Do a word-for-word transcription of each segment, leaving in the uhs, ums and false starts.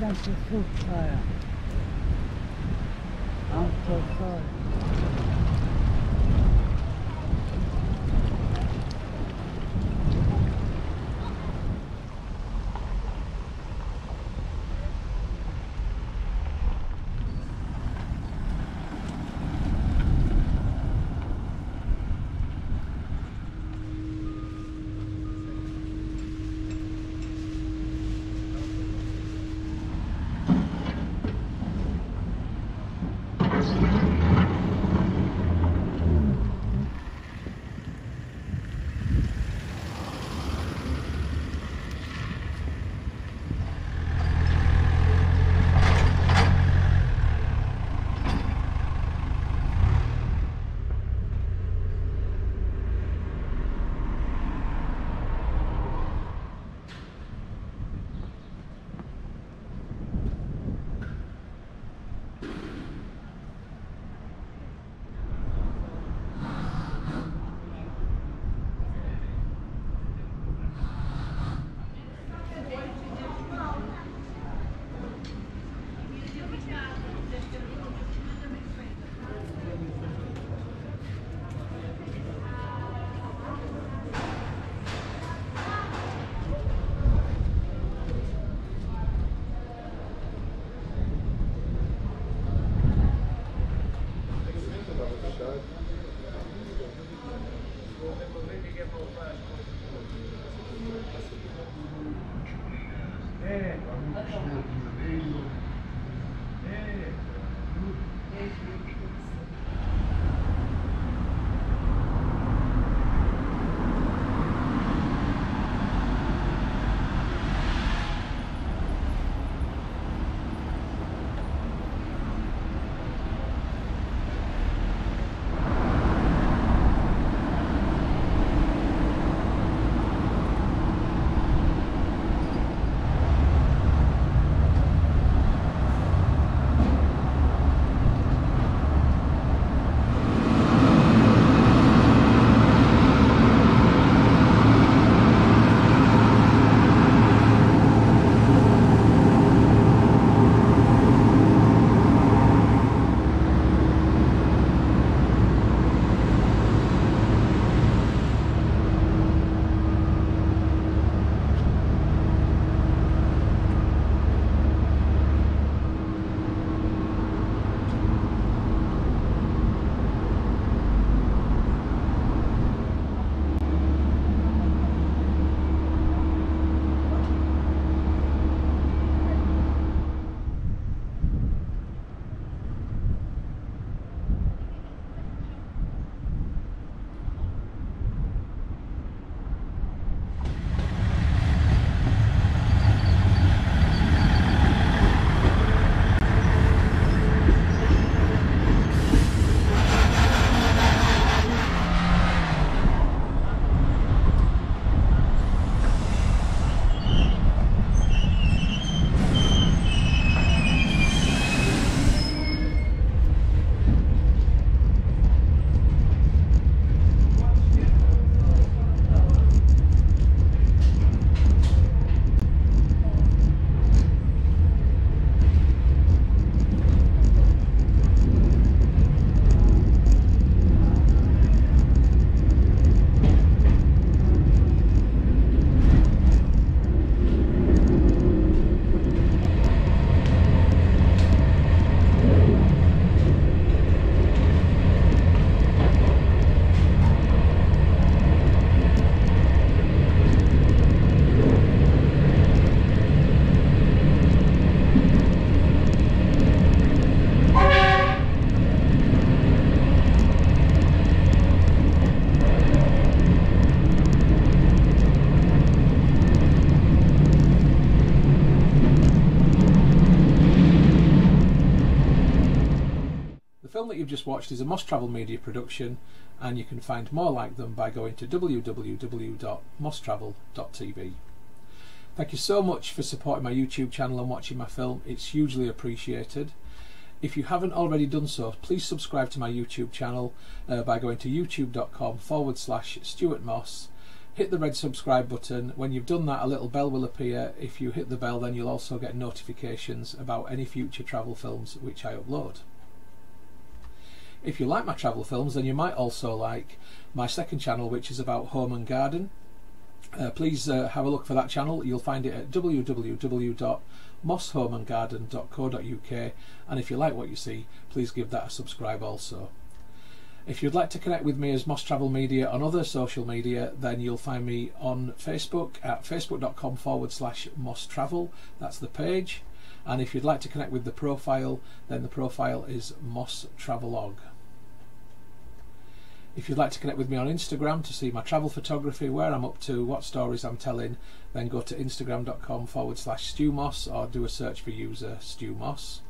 That's a foot fire. I'm so sorry. The film that you've just watched is a Moss Travel Media production, and you can find more like them by going to w w w dot moss travel dot t v. Thank you so much for supporting my YouTube channel and watching my film. It's hugely appreciated. If you haven't already done so, please subscribe to my YouTube channel uh, by going to youtube dot com forward slash Stuart Moss. hit the red subscribe button. When you've done that, a little bell will appear. If you hit the bell, then you'll also get notifications about any future travel films which I upload. If you like my travel films, then you might also like my second channel, which is about home and garden. Uh, please uh, have a look for that channel. You'll find it at w w w dot moss home and garden dot co dot u k, and if you like what you see, please give that a subscribe also. If you'd like to connect with me as Moss Travel Media on other social media, then you'll find me on Facebook at facebook dot com forward slash Moss Travel. That's the page. And if you'd like to connect with the profile, then the profile is Moss Travelog. If you'd like to connect with me on Instagram to see my travel photography, where I'm up to, what stories I'm telling, then go to instagram dot com forward slash StuMoss or do a search for user StuMoss.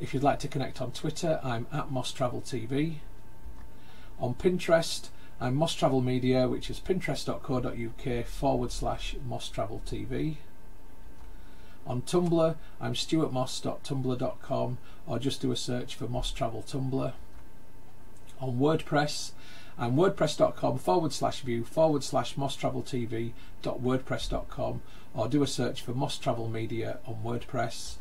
If you'd like to connect on Twitter, I'm at Moss Travel T V. On Pinterest, I'm Moss Travel Media, which is pinterest dot co dot u k forward slash Moss Travel T V. On Tumblr, I'm Stuart Moss dot tumblr dot com, or just do a search for MossTravelTumblr. On WordPress, I'm wordpress dot com forward slash view forward slash Moss Travel T V dot wordpress dot com, or do a search for Moss Travel Media on WordPress.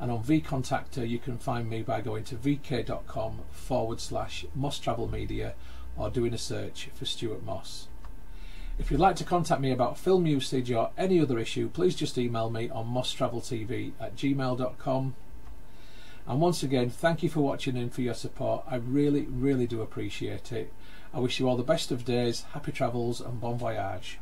And on vContactor, you can find me by going to v k dot com forward slash Moss Travel Media, or doing a search for Stuart Moss. If you'd like to contact me about film usage or any other issue, please just email me on moss travel t v at gmail dot com. And once again, thank you for watching and for your support. I really, really do appreciate it. I wish you all the best of days, happy travels and bon voyage.